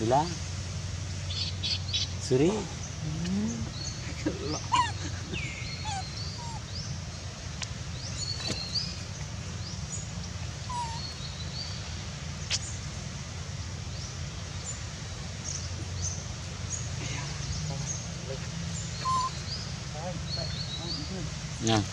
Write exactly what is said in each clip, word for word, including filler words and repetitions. Bila? Suri? Hmm. Kelak. Nah.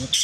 Oops.